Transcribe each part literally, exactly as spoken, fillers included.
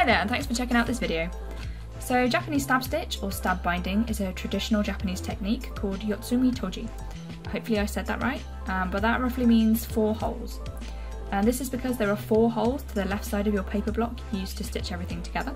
Hi there, and thanks for checking out this video. So Japanese stab stitch, or stab binding, is a traditional Japanese technique called yotsumi toji. Hopefully I said that right, um, but that roughly means four holes. And this is because there are four holes to the left side of your paper block used to stitch everything together.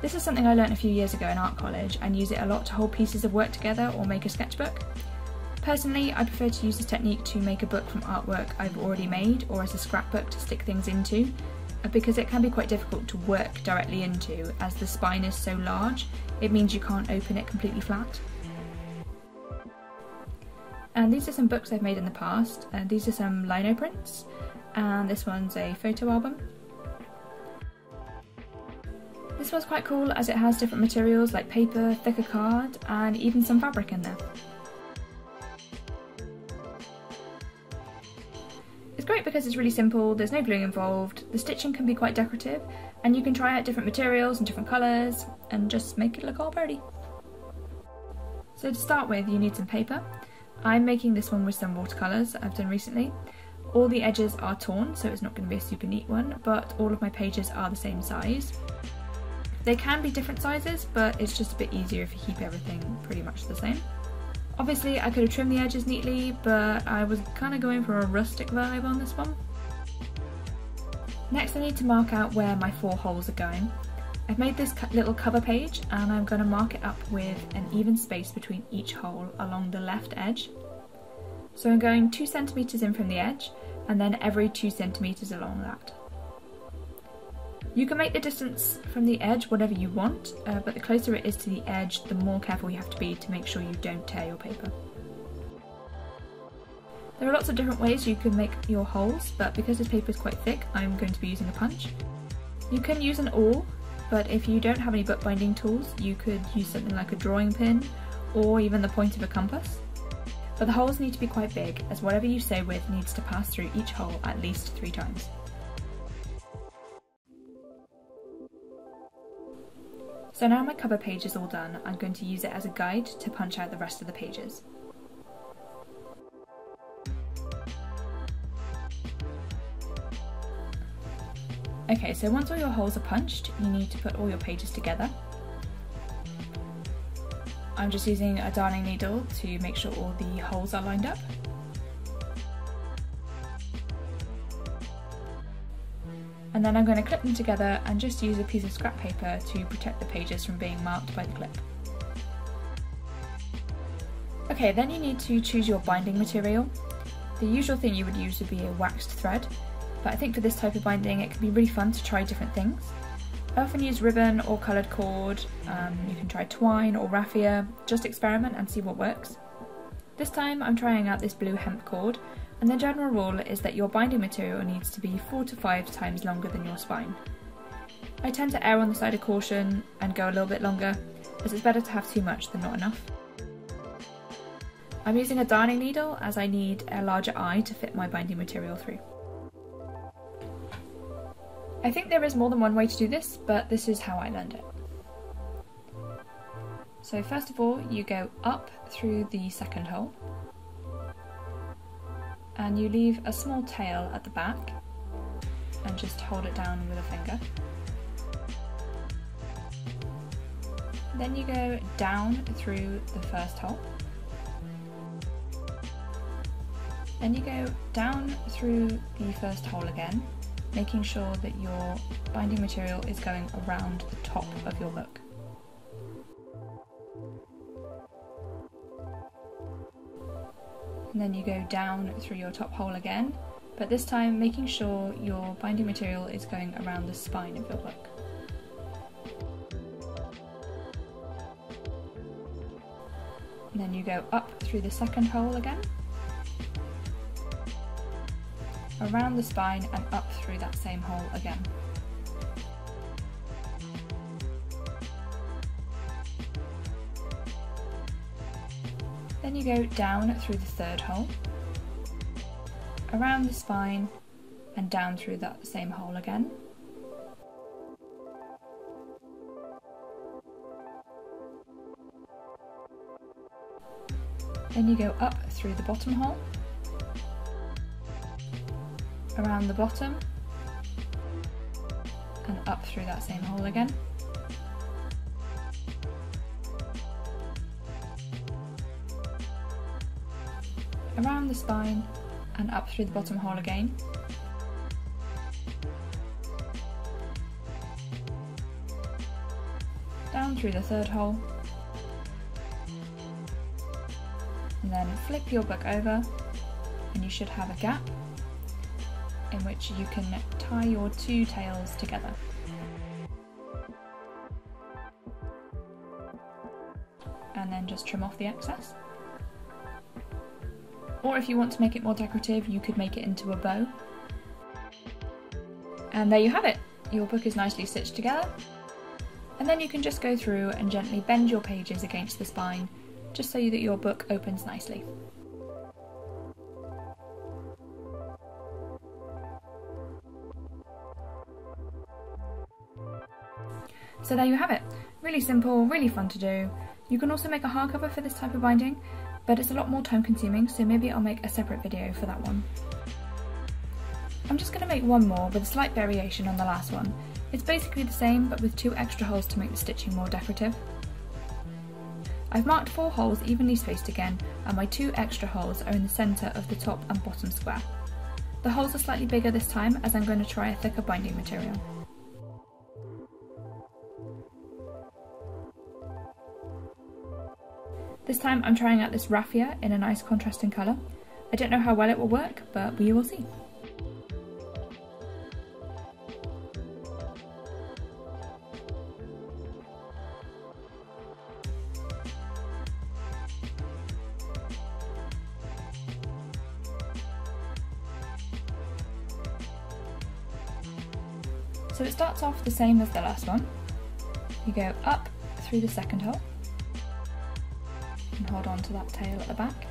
This is something I learned a few years ago in art college and use it a lot to hold pieces of work together or make a sketchbook. Personally, I prefer to use this technique to make a book from artwork I've already made or as a scrapbook to stick things into, because it can be quite difficult to work directly into, as the spine is so large it means you can't open it completely flat. And these are some books I've made in the past, and these are some lino prints, and this one's a photo album. This one's quite cool as it has different materials like paper, thicker card, and even some fabric in there. It's great because it's really simple, there's no gluing involved, the stitching can be quite decorative, and you can try out different materials and different colours, and just make it look all pretty. So to start with, you need some paper. I'm making this one with some watercolours that I've done recently. All the edges are torn, so it's not going to be a super neat one, but all of my pages are the same size. They can be different sizes, but it's just a bit easier if you keep everything pretty much the same. Obviously, I could have trimmed the edges neatly, but I was kind of going for a rustic vibe on this one. Next, I need to mark out where my four holes are going. I've made this little cover page, and I'm going to mark it up with an even space between each hole along the left edge. So I'm going two centimetres in from the edge, and then every two centimetres along that. You can make the distance from the edge whatever you want, uh, but the closer it is to the edge, the more careful you have to be to make sure you don't tear your paper. There are lots of different ways you can make your holes, but because this paper is quite thick, I'm going to be using a punch. You can use an awl, but if you don't have any bookbinding tools, you could use something like a drawing pin or even the point of a compass. But the holes need to be quite big, as whatever you sew with needs to pass through each hole at least three times. So now my cover page is all done, I'm going to use it as a guide to punch out the rest of the pages. Okay, so once all your holes are punched, you need to put all your pages together. I'm just using a darning needle to make sure all the holes are lined up. And then I'm going to clip them together and just use a piece of scrap paper to protect the pages from being marked by the clip. Okay, then you need to choose your binding material. The usual thing you would use would be a waxed thread, but I think for this type of binding it can be really fun to try different things. I often use ribbon or coloured cord, um, you can try twine or raffia, just experiment and see what works. This time I'm trying out this blue hemp cord. And the general rule is that your binding material needs to be four to five times longer than your spine. I tend to err on the side of caution and go a little bit longer, as it's better to have too much than not enough. I'm using a darning needle as I need a larger eye to fit my binding material through. I think there is more than one way to do this, but this is how I learned it. So first of all, you go up through the second hole, and you leave a small tail at the back and just hold it down with a finger. Then you go down through the first hole. Then you go down through the first hole again, making sure that your binding material is going around the top of your book. And then you go down through your top hole again, but this time making sure your binding material is going around the spine of your book. And then you go up through the second hole again, around the spine and up through that same hole again. Then you go down through the third hole, around the spine, and down through that same hole again. Then you go up through the bottom hole, around the bottom, and up through that same hole again. Around the spine and up through the bottom hole again. Down through the third hole. And then flip your book over and you should have a gap in which you can tie your two tails together. And then just trim off the excess. Or if you want to make it more decorative, you could make it into a bow. And there you have it! Your book is nicely stitched together. And then you can just go through and gently bend your pages against the spine, just so that your book opens nicely. So there you have it! Really simple, really fun to do. You can also make a hardcover for this type of binding, but it's a lot more time consuming, so maybe I'll make a separate video for that one. I'm just going to make one more with a slight variation on the last one. It's basically the same, but with two extra holes to make the stitching more decorative. I've marked four holes evenly spaced again, and my two extra holes are in the centre of the top and bottom square. The holes are slightly bigger this time, as I'm going to try a thicker binding material. This time I'm trying out this raffia in a nice contrasting colour. I don't know how well it will work, but we will see. So it starts off the same as the last one. You go up through the second hole. Hold on to that tail at the back.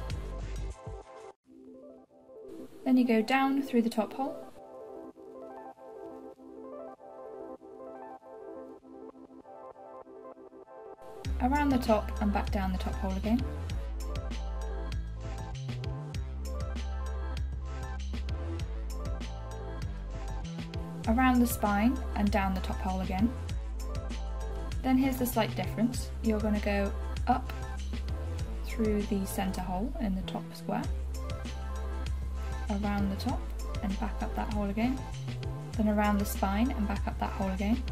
Then you go down through the top hole. Around the top and back down the top hole again. Around the spine and down the top hole again. Then here's the slight difference. You're going to go up through the centre hole in the top square, around the top and back up that hole again, then around the spine and back up that hole again,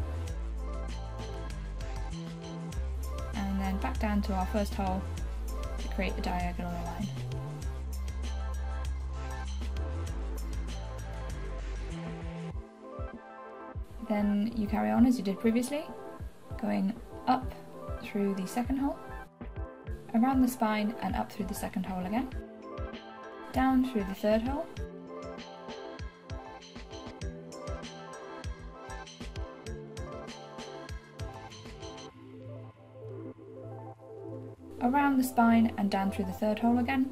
and then back down to our first hole to create the diagonal line. Then you carry on as you did previously, going up through the second hole, around the spine and up through the second hole again, down through the third hole, around the spine and down through the third hole again,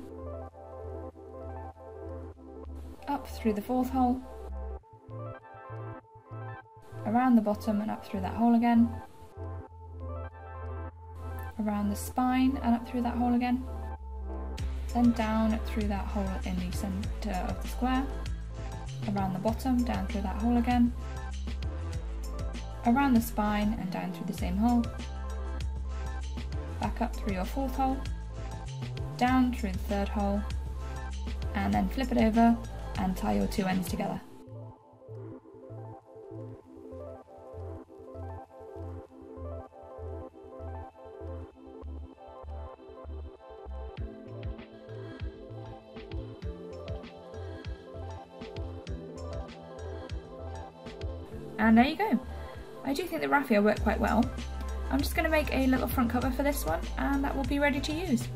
up through the fourth hole, around the bottom and up through that hole again, around the spine and up through that hole again, then down through that hole in the centre of the square, around the bottom, down through that hole again, around the spine and down through the same hole, back up through your fourth hole, down through the third hole, and then flip it over and tie your two ends together. And there you go! I do think the raffia worked quite well. I'm just going to make a little front cover for this one and that will be ready to use.